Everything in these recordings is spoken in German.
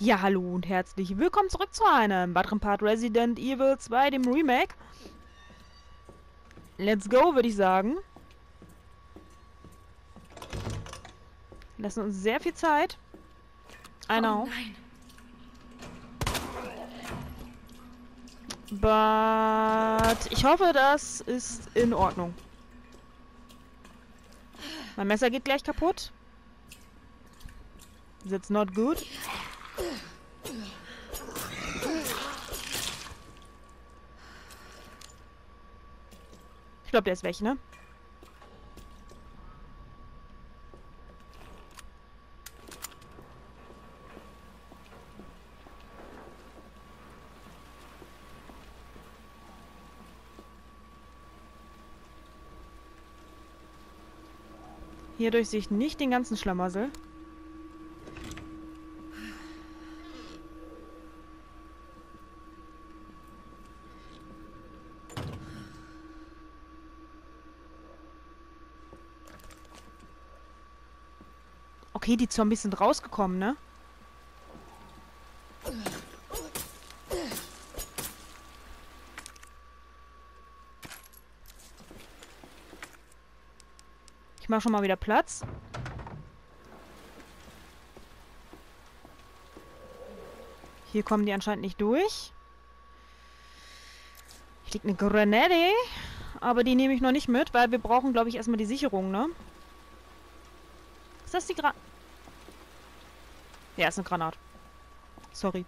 Ja, hallo und herzlich willkommen zurück zu einem weiteren Part Resident Evil 2, dem Remake. Let's go, würde ich sagen. Lassen uns sehr viel Zeit. I know. Oh nein. But ich hoffe, das ist in Ordnung. Mein Messer geht gleich kaputt. That's not good. Ich glaube, der ist weg, ne? Hierdurch sehe ich nicht den ganzen Schlamassel. Okay, die Zombies sind rausgekommen, ne? Ich mache schon mal wieder Platz. Hier kommen die anscheinend nicht durch. Hier liegt eine Grenade, aber die nehme ich noch nicht mit, weil wir brauchen, glaube ich, erstmal die Sicherung, ne? Ist das die Granate? Ja, ist eine Granate. Sorry.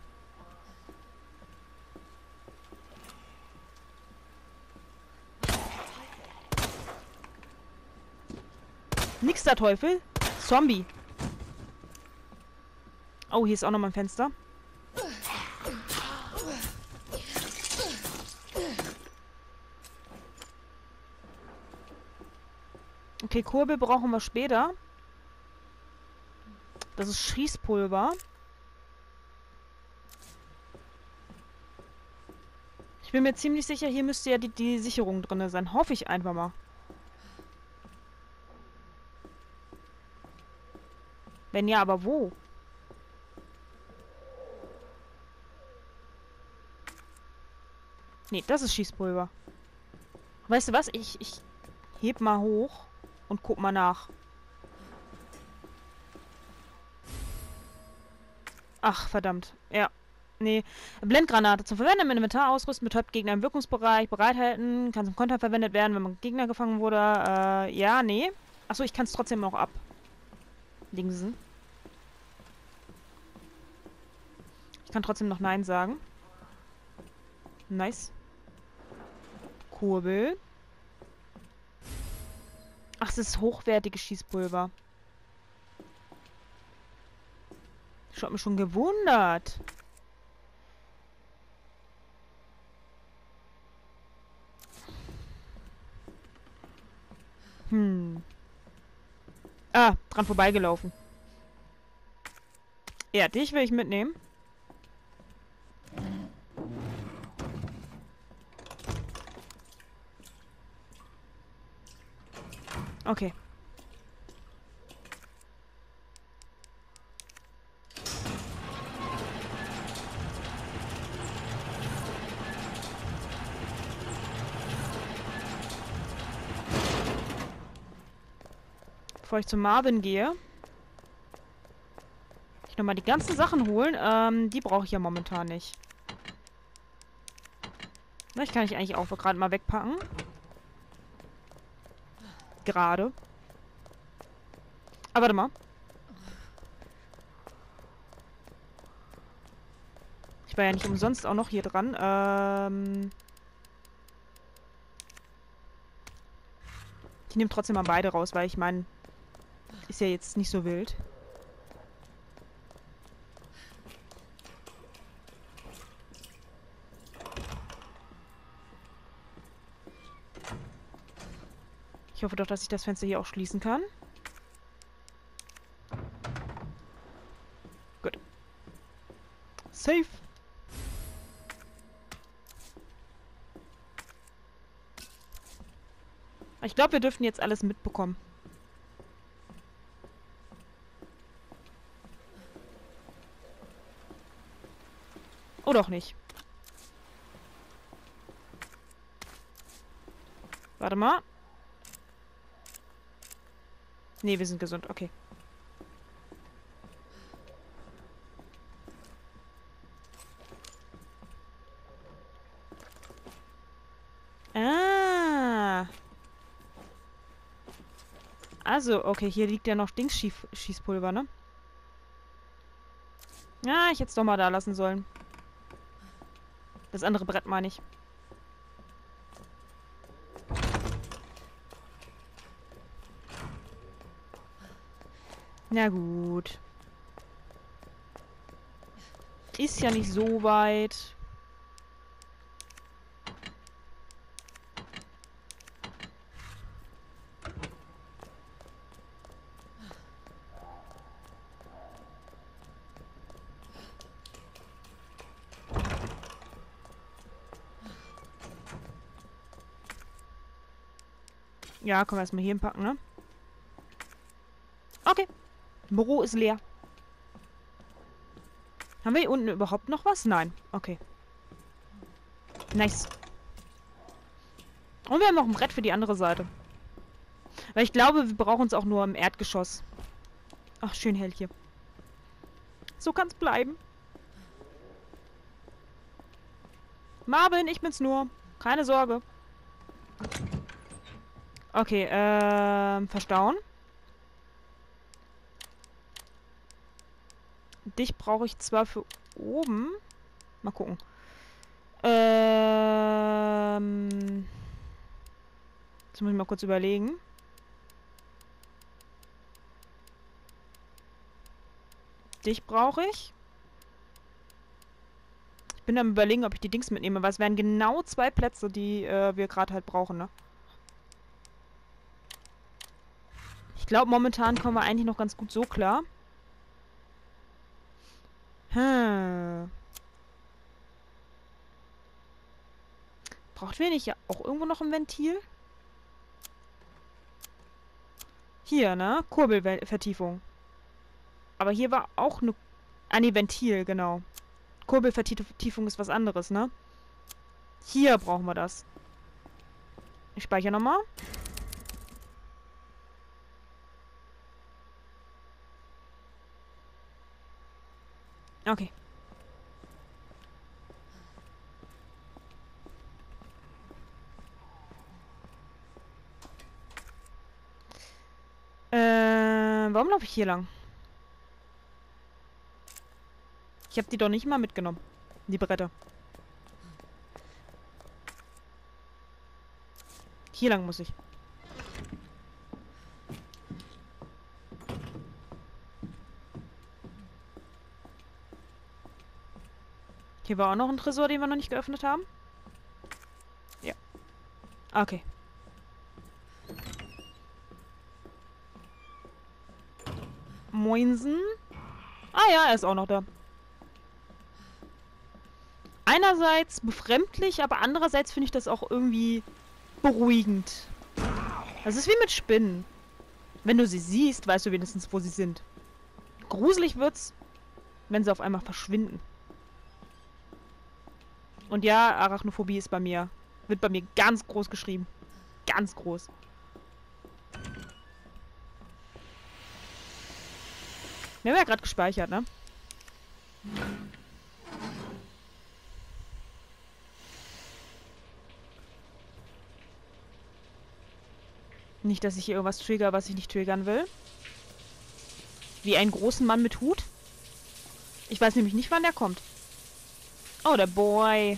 Nix der Teufel. Zombie. Oh, hier ist auch nochmal ein Fenster. Okay, Kurbel brauchen wir später. Das ist Schießpulver. Ich bin mir ziemlich sicher, hier müsste ja die Sicherung drin sein. Hoffe ich einfach mal. Wenn ja, aber wo? Nee, das ist Schießpulver. Weißt du was? Ich heb mal hoch und guck mal nach. Ach, verdammt. Ja. Nee. Blendgranate. Zum Verwenden im Inventar ausrüsten, betäubt Gegner im Wirkungsbereich, bereithalten, kann zum Konter verwendet werden, wenn man Gegner gefangen wurde. Ja, nee. Achso, ich kann es trotzdem noch ab. Dingsen. Ich kann trotzdem noch Nein sagen. Nice. Kurbel. Ach, es ist hochwertiges Schießpulver. Ich hab mich schon gewundert. Ah, dran vorbeigelaufen. Ja, dich will ich mitnehmen. Okay. Bevor ich zu Marvin gehe, ich nochmal die ganzen Sachen holen. Die brauche ich ja momentan nicht. Vielleicht kann ich eigentlich auch gerade mal wegpacken. Gerade. Aber warte mal. Ich war ja nicht umsonst auch noch hier dran. Ich nehme trotzdem mal beide raus, weil ich meine... Ist ja jetzt nicht so wild. Ich hoffe doch, dass ich das Fenster hier auch schließen kann. Gut. Safe. Ich glaube, wir dürften jetzt alles mitbekommen. Oh, doch nicht. Warte mal. Nee, wir sind gesund. Okay. Ah. Also, okay, hier liegt ja noch Dings-Schießpulver, ne? Ja, ich hätte es doch mal da lassen sollen. Das andere Brett meine ich. Na gut. Ist ja nicht so weit. Ja, können wir erstmal hier hinpacken, ne? Okay. Büro ist leer. Haben wir hier unten überhaupt noch was? Nein. Okay. Nice. Und wir haben noch ein Brett für die andere Seite. Weil ich glaube, wir brauchen es auch nur im Erdgeschoss. Ach, schön hell hier. So kann es bleiben. Marvin, ich bin's nur. Keine Sorge. Okay, verstauen. Dich brauche ich zwar für oben. Mal gucken. Jetzt muss ich mal kurz überlegen. Dich brauche ich. Ich bin am Überlegen, ob ich die Dings mitnehme, weil es wären genau 2 Plätze, die wir gerade halt brauchen, ne? Ich glaube, momentan kommen wir eigentlich noch ganz gut so klar. Hm. Braucht wir nicht ja auch irgendwo noch ein Ventil? Hier, ne? Kurbelvertiefung. Aber hier war auch eine... Ah, ne, Ventil, genau. Kurbelvertiefung ist was anderes, ne? Hier brauchen wir das. Ich speichere nochmal. Okay. Warum laufe ich hier lang? Ich habe die doch nicht mal mitgenommen. Die Bretter. Hier lang muss ich. Hier war auch noch ein Tresor, den wir noch nicht geöffnet haben. Ja. Okay. Moinsen. Ah ja, er ist auch noch da. Einerseits befremdlich, aber andererseits finde ich das auch irgendwie beruhigend. Das ist wie mit Spinnen. Wenn du sie siehst, weißt du wenigstens, wo sie sind. Gruselig wird's, wenn sie auf einmal verschwinden. Und ja, Arachnophobie ist bei mir. Wird bei mir ganz groß geschrieben. Ganz groß. Wir haben ja gerade gespeichert, ne? Nicht, dass ich hier irgendwas trigger, was ich nicht triggern will. Wie einen großen Mann mit Hut. Ich weiß nämlich nicht, wann der kommt. Oh, der Boy.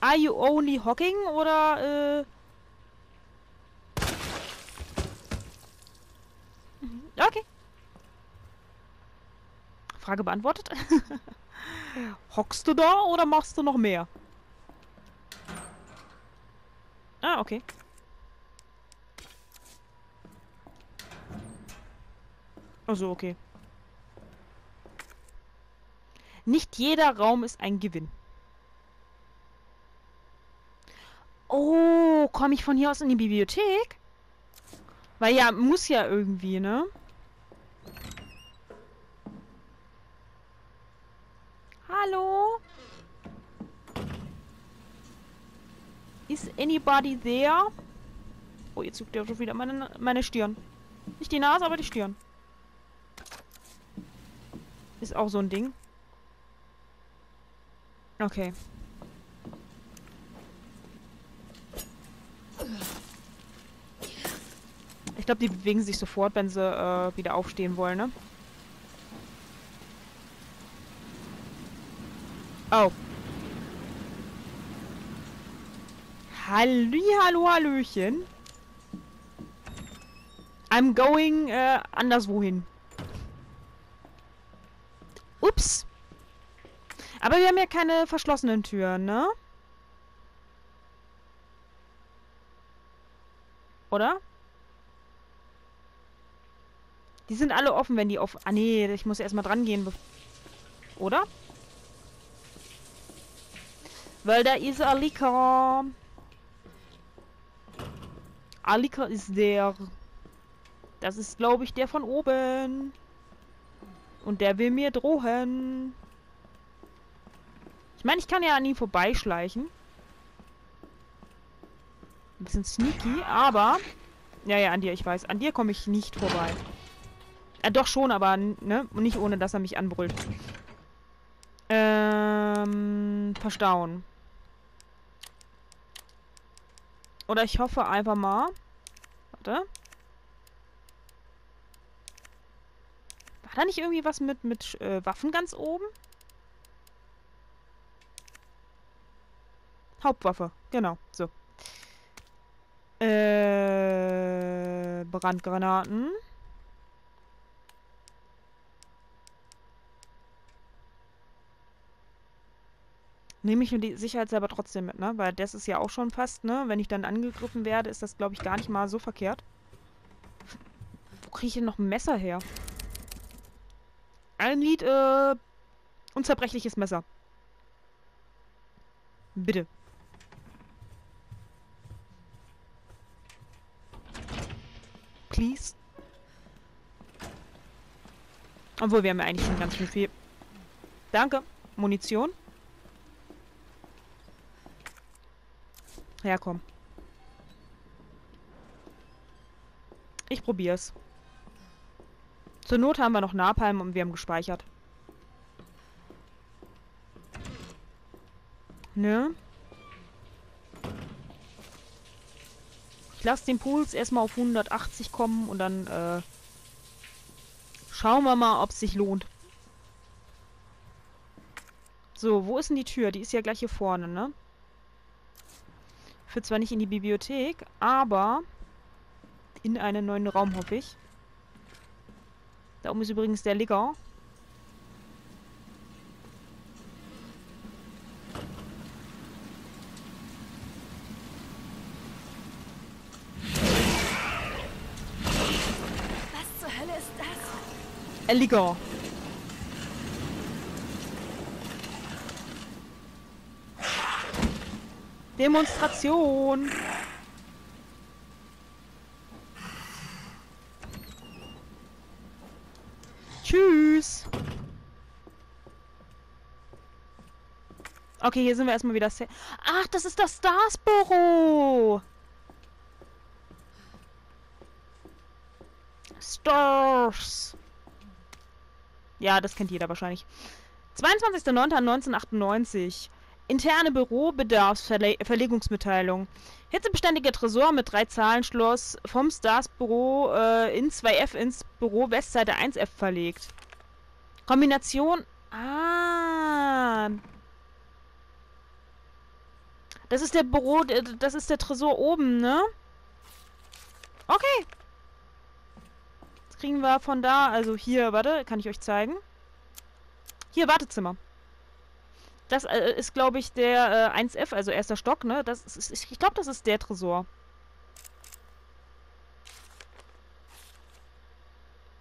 Are you only hogging oder Okay. Frage beantwortet. Hockst du da oder machst du noch mehr? Ah, okay. Also okay. Nicht jeder Raum ist ein Gewinn. Oh, komme ich von hier aus in die Bibliothek? Weil ja, muss ja irgendwie, ne? Is anybody there? Oh, jetzt zuckt er schon wieder meine Stirn. Nicht die Nase, aber die Stirn. Ist auch so ein Ding. Okay. Ich glaube, die bewegen sich sofort, wenn sie wieder aufstehen wollen, ne? Oh. Hallo, hallöchen. I'm going anderswo hin. Ups. Aber wir haben ja keine verschlossenen Türen, ne? Oder? Die sind alle offen, wenn die offen... Ah, nee, ich muss erstmal dran gehen. Oder? Weil da ist Alika. Alika ist der. Das ist, glaube ich, der von oben. Und der will mir drohen. Ich meine, ich kann ja an ihm vorbeischleichen. Ein bisschen sneaky, aber... Ja, an dir, ich weiß. An dir komme ich nicht vorbei. Doch schon, aber ne? Nicht ohne, dass er mich anbrüllt. Verstauen. Oder ich hoffe einfach mal... Warte. War da nicht irgendwie was mit Waffen ganz oben? Hauptwaffe, genau, so. Brandgranaten. Nehme ich mir die sicherheitshalber trotzdem mit, ne? Weil das ist ja auch schon fast, ne? Wenn ich dann angegriffen werde, ist das, glaube ich, gar nicht mal so verkehrt. Wo kriege ich denn noch ein Messer her? Ein Lied, unzerbrechliches Messer. Bitte. Please. Obwohl, wir haben ja eigentlich schon ganz schön viel. Danke. Munition. Ja, komm. Ich probier's. Zur Not haben wir noch Napalm und wir haben gespeichert. Ne? Ich lasse den Puls erstmal auf 180 kommen und dann schauen wir mal, ob es sich lohnt. So, wo ist denn die Tür? Die ist ja gleich hier vorne, ne? Ich will zwar nicht in die Bibliothek, aber in einen neuen Raum, hoffe ich. Da oben ist übrigens der Ligor. Was zur Hölle ist das? Der Ligor. Demonstration. Tschüss. Okay, hier sind wir erstmal wieder... Ach, das ist das Stars-Büro. Stars. Ja, das kennt jeder wahrscheinlich. 22.09.1998. Interne Bürobedarfsverlegungsmitteilung. Hitzebeständiger Tresor mit 3 Zahlenschloss vom Stars-Büro in 2F ins Büro Westseite 1F verlegt. Kombination... Ah... Das ist der Büro... Das ist der Tresor oben, ne? Okay. Jetzt kriegen wir von da... Also hier, warte, kann ich euch zeigen. Hier, Wartezimmer. Das ist, glaube ich, der 1F, also erster Stock, ne? Das ist, ich glaube, das ist der Tresor.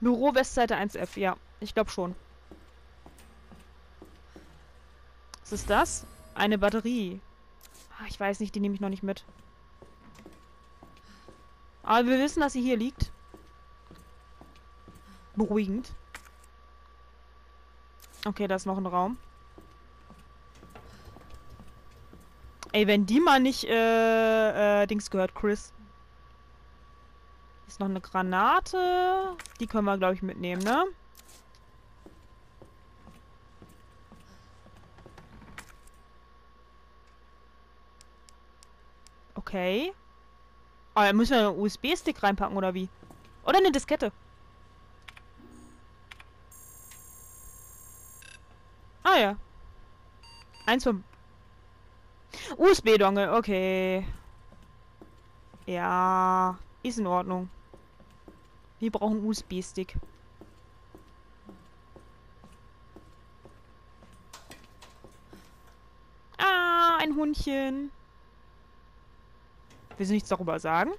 Büro Westseite 1F, ja. Ich glaube schon. Was ist das? Eine Batterie. Ach, ich weiß nicht, die nehme ich noch nicht mit. Aber wir wissen, dass sie hier liegt. Beruhigend. Okay, da ist noch ein Raum. Ey, wenn die mal nicht, Dings gehört, Chris. Ist noch eine Granate. Die können wir, glaube ich, mitnehmen, ne? Okay. Oh, da müssen wir einen USB-Stick reinpacken, oder wie? Oder eine Diskette. Ah ja. Eins vom... USB-Dongle, okay. Ja, ist in Ordnung. Wir brauchen einen USB-Stick. Ah, ein Hundchen. Willst du nichts darüber sagen?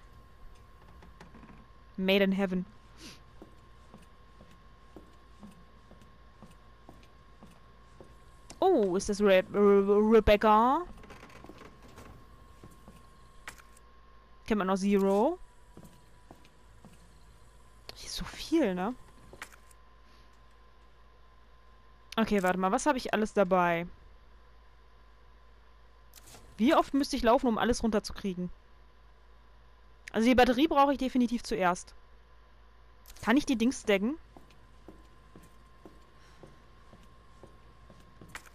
Made in Heaven. Oh, ist das Rebecca? Kennt man noch Zero? Hier ist so viel, ne? Okay, warte mal. Was habe ich alles dabei? Wie oft müsste ich laufen, um alles runterzukriegen? Also die Batterie brauche ich definitiv zuerst. Kann ich die Dings stacken?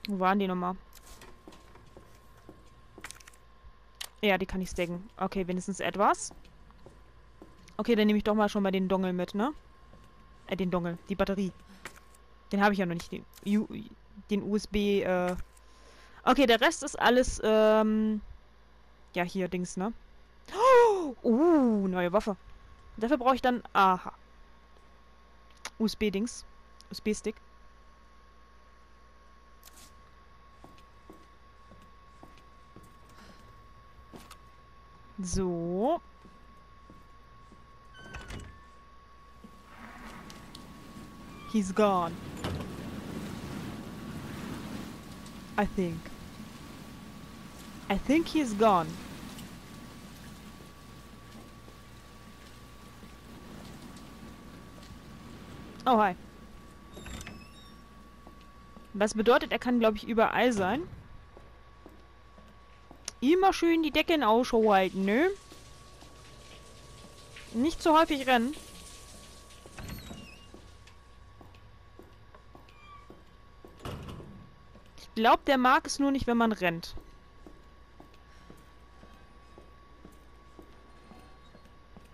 Wo waren die nochmal? Ja, die kann ich stacken. Okay, wenigstens etwas. Okay, dann nehme ich doch mal schon mal den Dongle mit, ne? Den Dongle, die Batterie. Den habe ich ja noch nicht, den USB, Okay, der Rest ist alles, Ja, hier, Dings, ne? Neue Waffe. Dafür brauche ich dann... Aha. USB-Dings. USB-Stick. So. He's gone. I think he's gone. Oh, hi. Was bedeutet, er kann, glaube ich, überall sein. Immer schön die Decke in Ausschau halten, ne? Nicht so häufig rennen. Ich glaube, der mag es nur nicht, wenn man rennt.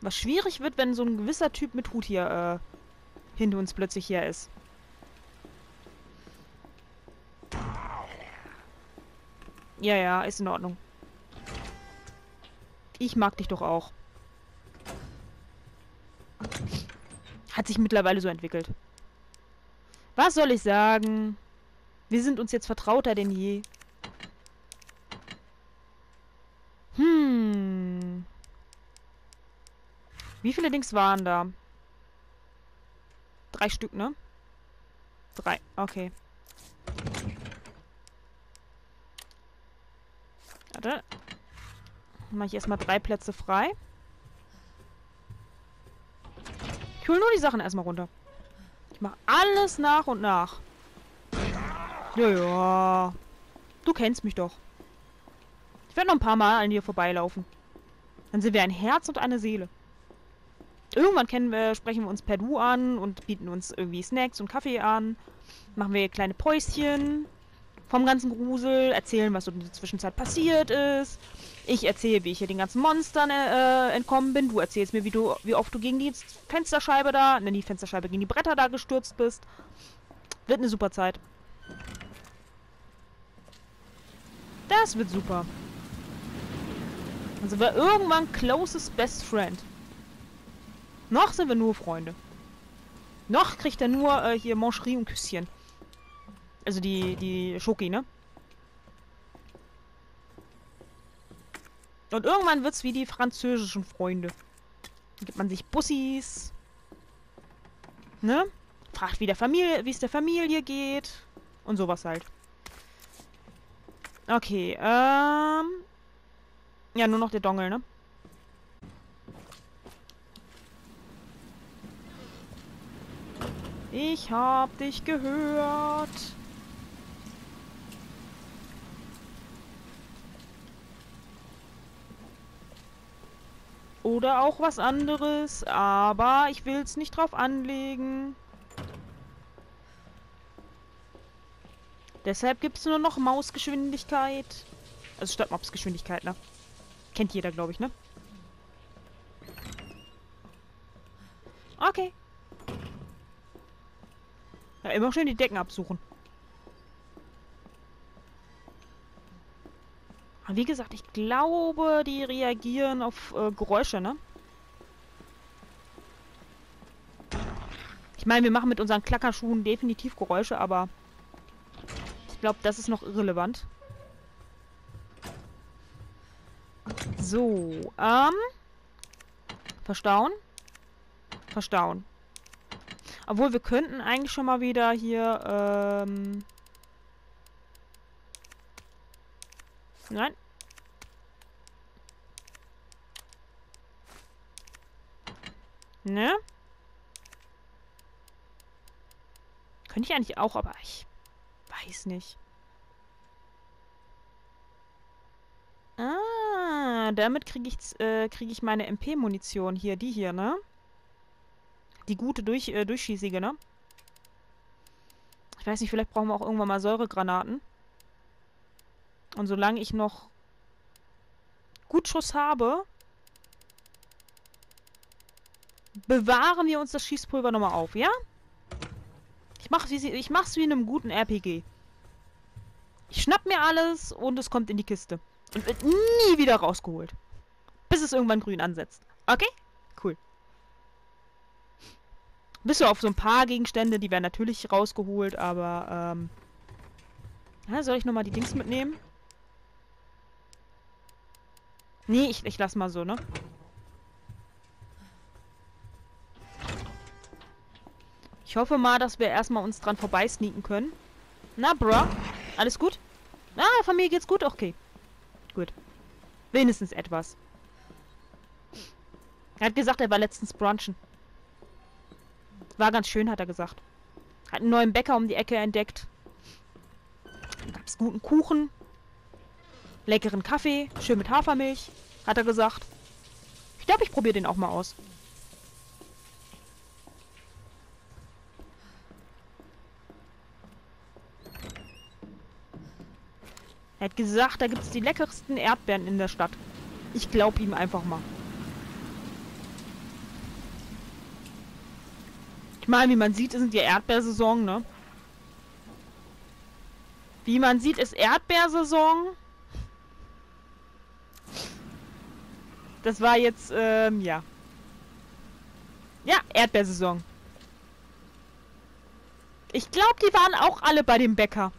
Was schwierig wird, wenn so ein gewisser Typ mit Hut hier, hinter uns plötzlich hier ist. Ja, ist in Ordnung. Ich mag dich doch auch. Hat sich mittlerweile so entwickelt. Was soll ich sagen? Wir sind uns jetzt vertrauter denn je. Wie viele Dings waren da? 3 Stück, ne? 3, okay. Warte. Mache ich erstmal 3 Plätze frei. Ich hole nur die Sachen erstmal runter. Ich mache alles nach und nach. Ja. Du kennst mich doch. Ich werde noch ein paar Mal an dir vorbeilaufen. Dann sind wir ein Herz und eine Seele. Irgendwann sprechen wir uns per Du an und bieten uns irgendwie Snacks und Kaffee an. Machen wir kleine Päuschen vom ganzen Grusel. Erzählen, was so in der Zwischenzeit passiert ist. Ich erzähle, wie ich hier den ganzen Monstern entkommen bin. Du erzählst mir, wie oft du gegen die Fensterscheibe da... Nein, die Fensterscheibe, gegen die Bretter da gestürzt bist. Wird eine super Zeit. Das wird super. Dann sind wir irgendwann closest best friend. Noch sind wir nur Freunde. Noch kriegt er nur hier Mancherie und Küsschen. Also die Schoki, ne? Und irgendwann wird's wie die französischen Freunde. Dann gibt man sich Bussis. Ne? Fragt, wie es der Familie geht. Und sowas halt. Okay, ja, nur noch der Dongle, ne? Ich hab dich gehört. Oder auch was anderes, aber ich will es nicht drauf anlegen. Deshalb gibt es nur noch Mausgeschwindigkeit. Also statt Mopsgeschwindigkeit, ne? Kennt jeder, glaube ich, ne? Okay. Ja, immer schön die Decken absuchen. Aber wie gesagt, ich glaube, die reagieren auf Geräusche, ne? Ich meine, wir machen mit unseren Klackerschuhen definitiv Geräusche, aber ich glaube, das ist noch irrelevant. So, verstauen. Verstauen. Obwohl, wir könnten eigentlich schon mal wieder hier, Nein. Ne? Könnte ich eigentlich auch, aber ich weiß nicht. Ah, damit krieg ich meine MP-Munition hier, die hier, ne? Die gute, durchschießige, ne? Ich weiß nicht, vielleicht brauchen wir auch irgendwann mal Säuregranaten. Und solange ich noch Gutschuss habe, bewahren wir uns das Schießpulver nochmal auf, ja? Ich mach's wie in einem guten RPG. Ich schnapp mir alles und es kommt in die Kiste. Und wird nie wieder rausgeholt. Bis es irgendwann grün ansetzt. Okay? Cool. Bis auf so ein paar Gegenstände, die werden natürlich rausgeholt, aber, soll ich nochmal die Dings mitnehmen? Nee, ich lass mal so, ne? Ich hoffe mal, dass wir erstmal uns dran vorbeisneaken können. Na, bro? Alles gut? Ah, Familie geht's gut? Okay. Gut. Wenigstens etwas. Er hat gesagt, er war letztens brunchen. War ganz schön, hat er gesagt. Hat einen neuen Bäcker um die Ecke entdeckt. Gab's guten Kuchen, leckeren Kaffee, schön mit Hafermilch, hat er gesagt. Ich glaube, ich probiere den auch mal aus. Er hat gesagt, da gibt's die leckersten Erdbeeren in der Stadt. Ich glaube ihm einfach mal. Ich meine, wie man sieht, ist es ja Erdbeersaison, ne? Wie man sieht, ist Erdbeersaison. Das war jetzt, ja. Ja, Erdbeersaison. Ich glaube, die waren auch alle bei dem Bäcker.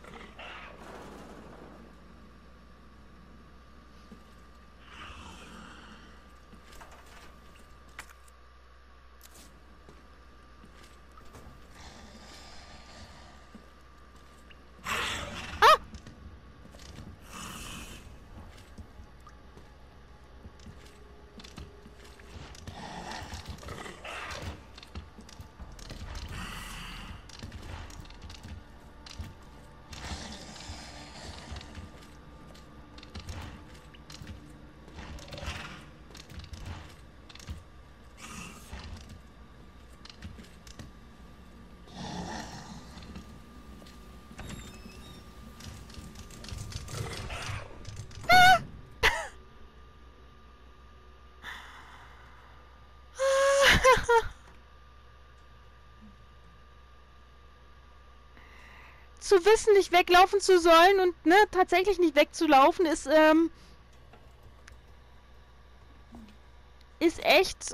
Zu wissen, nicht weglaufen zu sollen und ne, tatsächlich nicht wegzulaufen, ist echt,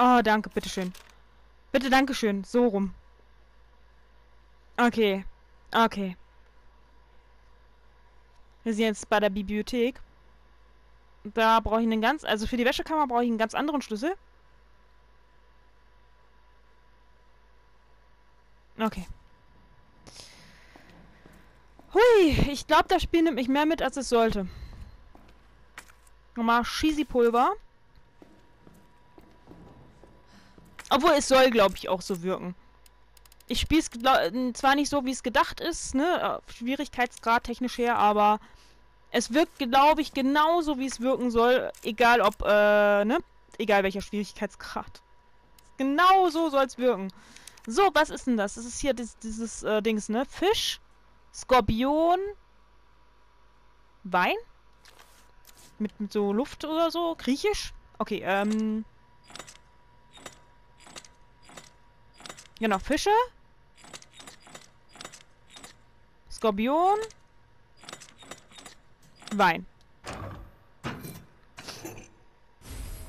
Oh, danke, bitteschön. Bitte, dankeschön. So rum. Okay. Okay. Wir sind jetzt bei der Bibliothek. Da brauche ich einen ganz... Also für die Wäschekammer brauche ich einen ganz anderen Schlüssel. Okay. Hui, ich glaube, das Spiel nimmt mich mehr mit, als es sollte. Nochmal Schießi-Pulver. Obwohl, es soll, glaube ich, auch so wirken. Ich spiele es zwar nicht so, wie es gedacht ist, ne? Schwierigkeitsgrad technisch her, aber es wirkt, glaube ich, genauso, wie es wirken soll. Egal ob, ne? Egal welcher Schwierigkeitsgrad. Genau so soll es wirken. So, was ist denn das? Das ist hier dieses Dings, ne? Fisch, Skorpion, Wein? Mit so Luft oder so? Griechisch? Okay, Genau, Fische. Skorpion. Wein.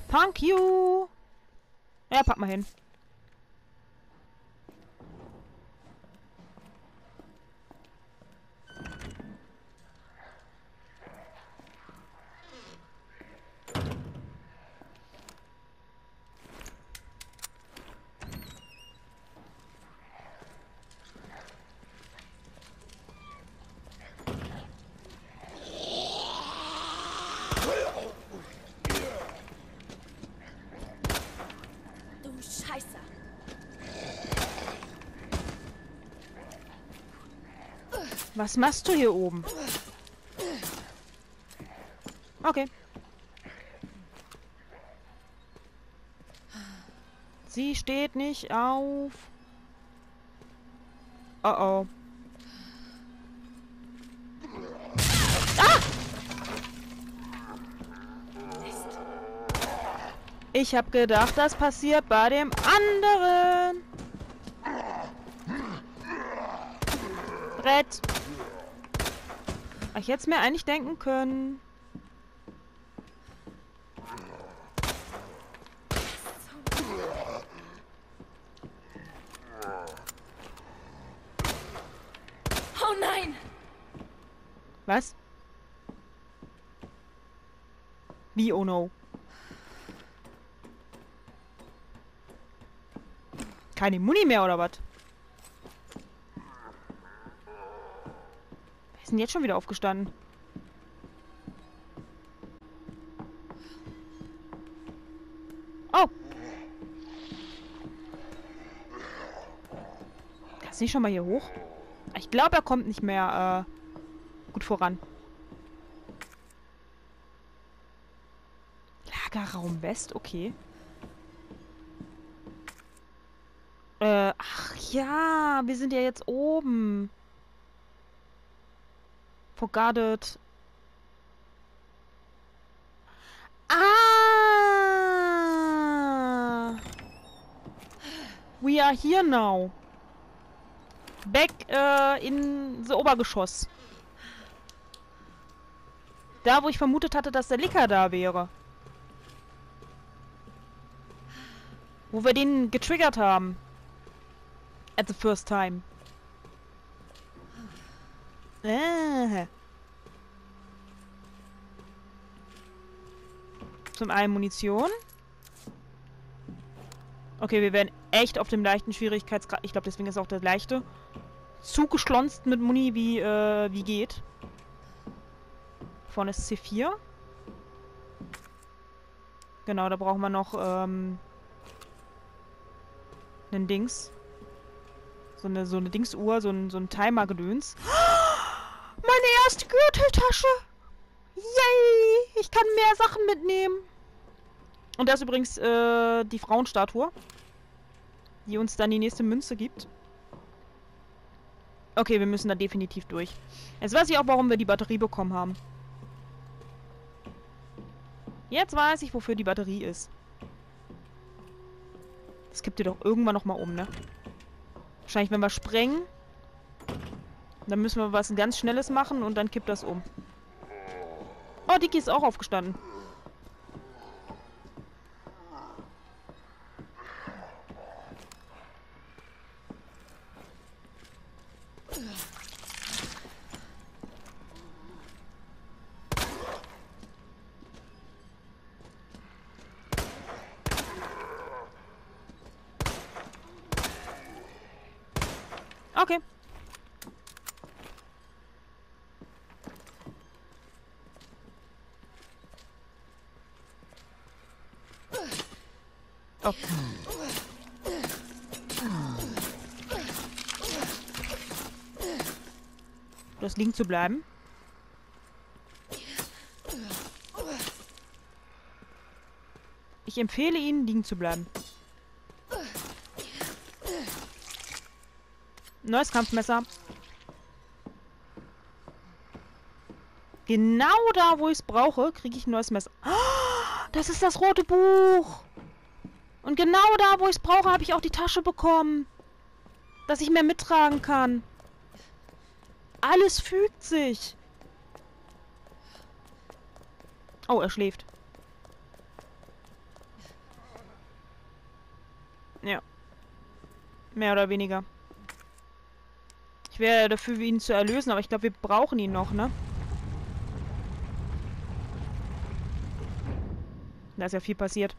Thank you. Ja, pack mal hin. Was machst du hier oben? Okay. Sie steht nicht auf. Oh oh. Ah! Ich hab gedacht, das passiert bei dem anderen. Brett. Ich hätte es mir eigentlich denken können. Oh nein! Was? Wie oh no? Keine Muni mehr oder was? Sind jetzt schon wieder aufgestanden. Oh! Kannst du nicht schon mal hier hoch? Ich glaube, er kommt nicht mehr gut voran. Lagerraum West, okay. Ach ja, wir sind ja jetzt oben. Forguarded. Ah! We are here now. Back in the Obergeschoss. Da, wo ich vermutet hatte, dass der Licker da wäre. Wo wir den getriggert haben. At the first time. Zum einen Munition. Okay, wir werden echt auf dem leichten Schwierigkeitsgrad. Ich glaube, deswegen ist auch der leichte. Zugeschlonzt mit Muni, wie geht. Vorne ist C4. Genau, da brauchen wir noch einen Dings. So eine Dingsuhr, so ein Timer-Gedöns. Meine erste Gürteltasche! Yay! Ich kann mehr Sachen mitnehmen. Und das ist übrigens die Frauenstatue, die uns dann die nächste Münze gibt. Okay, wir müssen da definitiv durch. Jetzt weiß ich auch, warum wir die Batterie bekommen haben. Jetzt weiß ich, wofür die Batterie ist. Das kippt ihr doch irgendwann nochmal um, ne? Wahrscheinlich, wenn wir sprengen. Dann müssen wir was ganz Schnelles machen und dann kippt das um. Oh, Dicky ist auch aufgestanden. Okay. Oh. Das liegen zu bleiben. Ich empfehle Ihnen, liegen zu bleiben. Neues Kampfmesser. Genau da, wo ich es brauche, kriege ich ein neues Messer. Oh, das ist das rote Buch. Und genau da, wo ich es brauche, habe ich auch die Tasche bekommen. Dass ich mehr mittragen kann. Alles fügt sich. Oh, er schläft. Ja. Mehr oder weniger. Ich wäre dafür, ihn zu erlösen, aber ich glaube, wir brauchen ihn noch, ne? Da ist ja viel passiert.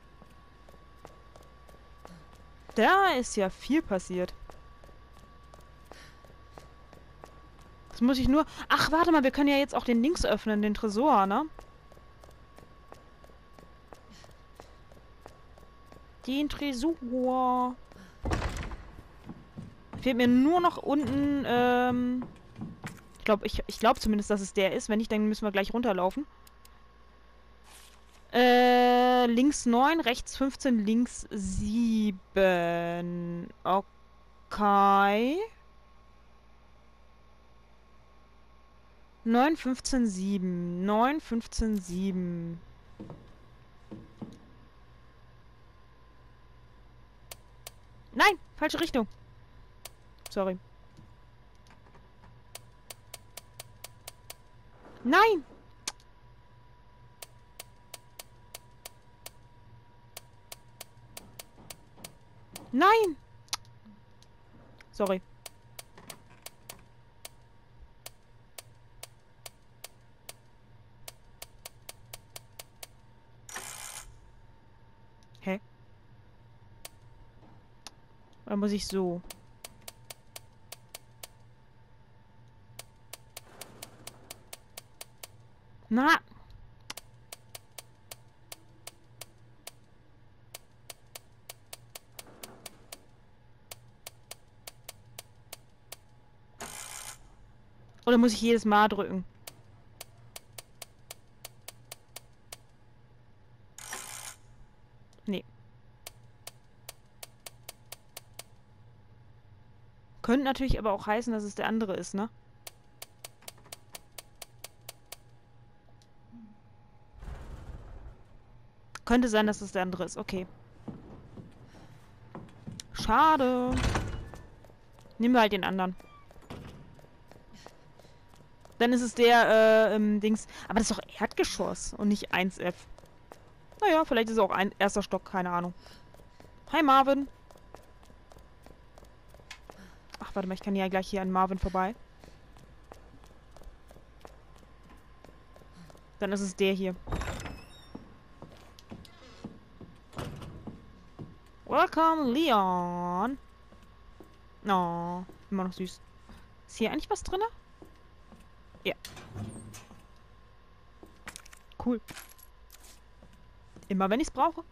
Das muss ich nur... Ach, warte mal, wir können ja jetzt auch den Links öffnen, den Tresor, ne? Den Tresor. Fehlt mir nur noch unten, Ich glaube zumindest, dass es der ist. Wenn nicht, dann müssen wir gleich runterlaufen. Links 9, rechts 15, links 7. Okay. 9, 15, 7. 9, 15, 7. Nein, falsche Richtung. Sorry. Nein! Nein! Sorry. Hä? Oder muss ich so? Na! Oder muss ich jedes Mal drücken? Nee. Könnte natürlich aber auch heißen, dass es der andere ist, ne? Könnte sein, dass es der andere ist. Okay. Schade. Nehmen wir halt den anderen. Dann ist es der, Dings. Aber das ist doch Erdgeschoss und nicht 1F. Naja, vielleicht ist es auch ein erster Stock. Keine Ahnung. Hi, Marvin. Ach, warte mal. Ich kann ja gleich hier an Marvin vorbei. Dann ist es der hier. Welcome, Leon. Oh, immer noch süß. Ist hier eigentlich was drin? Ja. Cool. Immer wenn ich es brauche.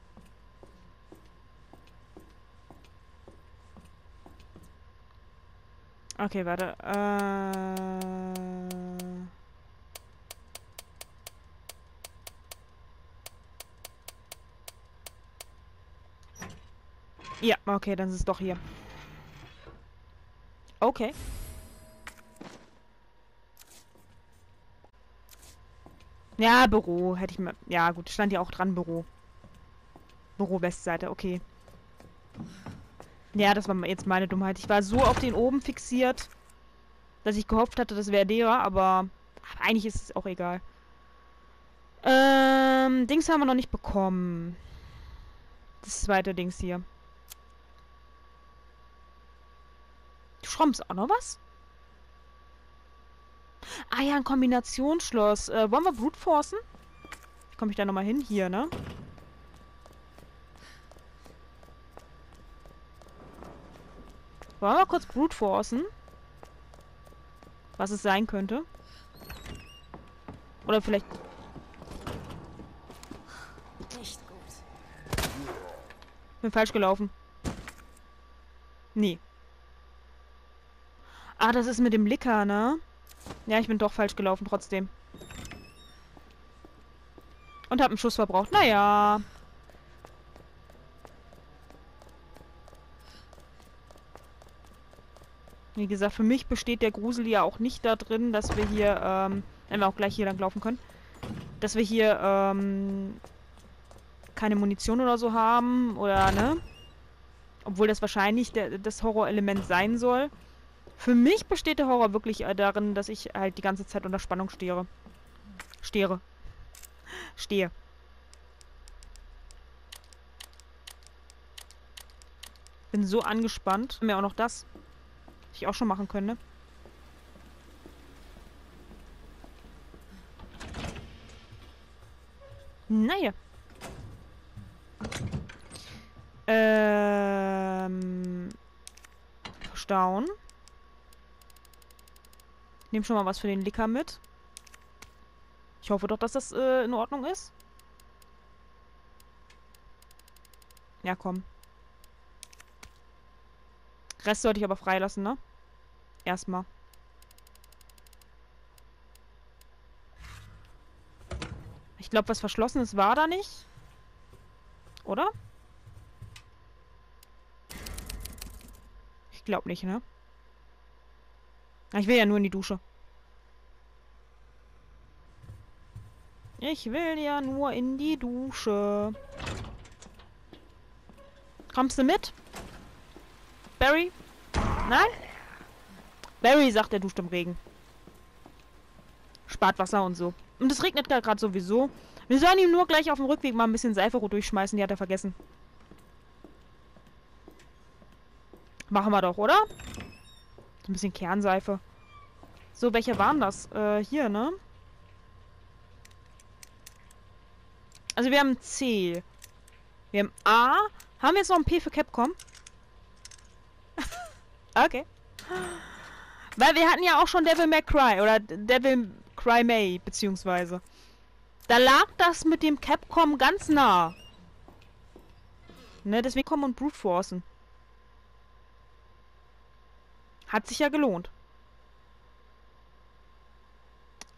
Okay, warte. Ja, okay, dann ist es doch hier. Okay. Ja, Büro, hätte ich mal... Ja, gut, stand ja auch dran, Büro. Büro Westseite, okay. Ja, das war jetzt meine Dummheit. Ich war so auf den oben fixiert, dass ich gehofft hatte, das wäre der, aber... Eigentlich ist es auch egal. Dings haben wir noch nicht bekommen. Das zweite Dings hier. Du schraubst auch noch was? Ah ja, ein Kombinationsschloss. Wollen wir brute forcen? Wie komme ich da nochmal hin? Hier, ne? Wollen wir kurz brute forcen? was es sein könnte. Oder vielleicht... Nicht gut. Bin falsch gelaufen. Nee. Ah, das ist mit dem Licker, ne? Ja, ich bin doch falsch gelaufen trotzdem. Und hab einen Schuss verbraucht. Naja. Wie gesagt, für mich besteht der Grusel ja auch nicht da drin, dass wir hier, wenn wir auch gleich hier lang laufen können, dass wir hier, keine Munition oder so haben, oder, ne? Obwohl das wahrscheinlich das Horrorelement sein soll. Für mich besteht der Horror wirklich darin, dass ich halt die ganze Zeit unter Spannung stehe. Stehe. Bin so angespannt. Mir auch noch das. Ich auch schon machen können, ne? Naja. Verstauen. Ich nehme schon mal was für den Licker mit. Ich hoffe doch, dass das in Ordnung ist. Ja, komm. Rest sollte ich aber freilassen, ne? Erstmal. Ich glaube, was Verschlossenes war da nicht. Oder? Ich glaube nicht, ne? Ich will ja nur in die Dusche. Kommst du mit? Barry? Nein? Barry sagt, er duscht im Regen. Spart Wasser und so. Und es regnet da gerade sowieso. Wir sollen ihm nur gleich auf dem Rückweg mal ein bisschen Seife durchschmeißen. Die hat er vergessen. Machen wir doch, oder? So ein bisschen Kernseife. So, welche waren das? Hier, ne? Also wir haben C. Wir haben A. Haben wir jetzt noch ein P für Capcom? Okay. Weil wir hatten ja auch schon Devil May Cry oder Devil Cry May, beziehungsweise. Da lag das mit dem Capcom ganz nah. Ne, deswegen kommen und brute forcen. Hat sich ja gelohnt.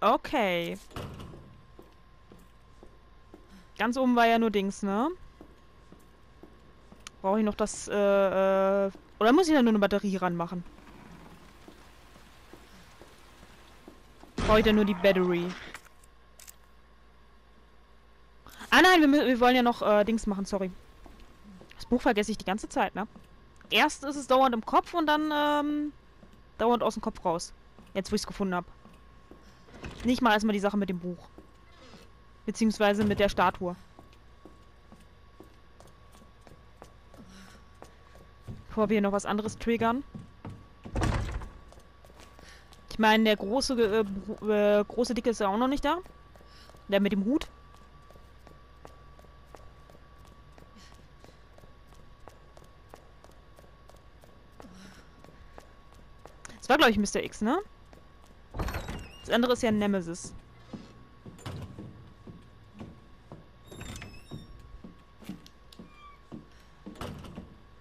Okay. Ganz oben war ja nur Dings, ne? Brauche ich noch das, oder muss ich da nur eine Batterie ranmachen? Brauche ich da nur die Batterie? Ah nein, wir wollen ja noch Dings machen, sorry. Das Buch vergesse ich die ganze Zeit, ne? Erst ist es dauernd im Kopf und dann dauernd aus dem Kopf raus. Jetzt, wo ich es gefunden habe. Nicht mal erstmal die Sache mit dem Buch. Beziehungsweise mit der Statue. Bevor wir hier noch was anderes triggern. Ich meine, der große Dicke ist ja auch noch nicht da. Der mit dem Hut. Das war, glaube ich, Mr. X, ne? Das andere ist ja Nemesis.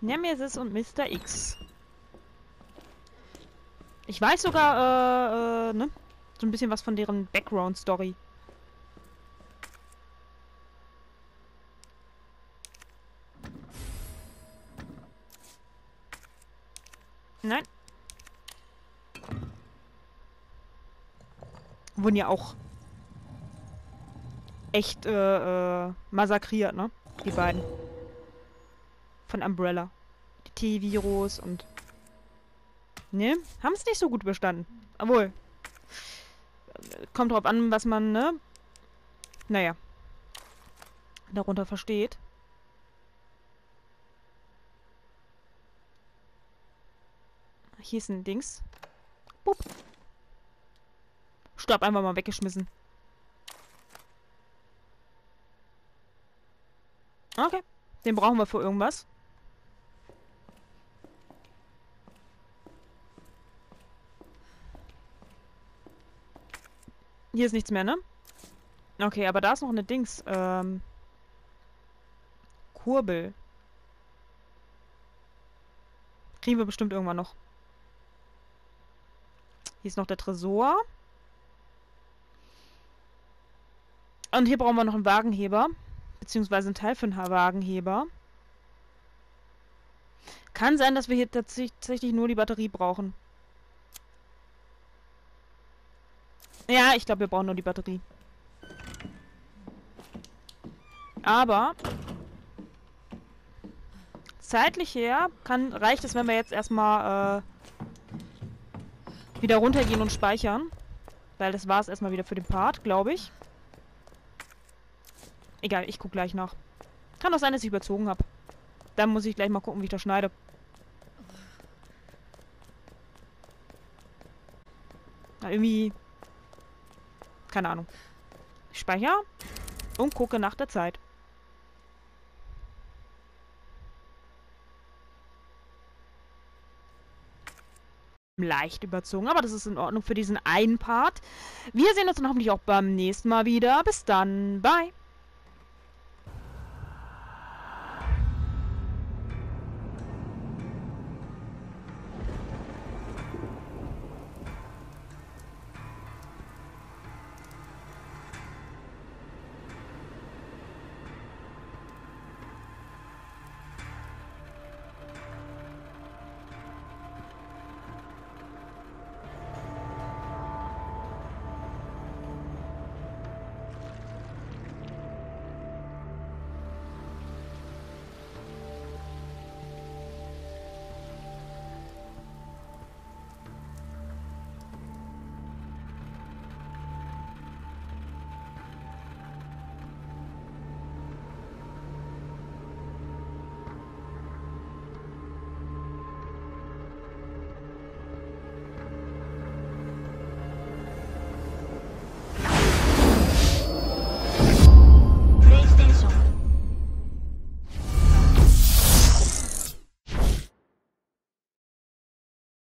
Nemesis und Mr. X. Ich weiß sogar, ne? So ein bisschen was von deren Background-Story. Nein. Wurden ja auch echt, massakriert, ne? Die beiden. Von Umbrella. Die T-Virus und... Ne? Haben es nicht so gut bestanden. Obwohl. Kommt drauf an, was man, ne? Naja. Darunter versteht. Hier ist ein Dings. Bup. Stab einfach mal weggeschmissen. Okay. Den brauchen wir für irgendwas. Hier ist nichts mehr, ne? Okay, aber da ist noch eine Dings. Kurbel. Kriegen wir bestimmt irgendwann noch. Hier ist noch der Tresor. Und hier brauchen wir noch einen Wagenheber. Beziehungsweise einen Teil für einen Wagenheber. Kann sein, dass wir hier tatsächlich nur die Batterie brauchen. Ja, ich glaube, wir brauchen nur die Batterie. Aber zeitlich her reicht es, wenn wir jetzt erstmal wieder runtergehen und speichern. Weil das war es erstmal wieder für den Part, glaube ich. Egal, ich gucke gleich nach. Kann auch sein, dass ich überzogen habe. Dann muss ich gleich mal gucken, wie ich das schneide. Na, irgendwie... Keine Ahnung. Ich speichere und gucke nach der Zeit. Leicht überzogen, aber das ist in Ordnung für diesen einen Part. Wir sehen uns dann hoffentlich auch beim nächsten Mal wieder. Bis dann. Bye.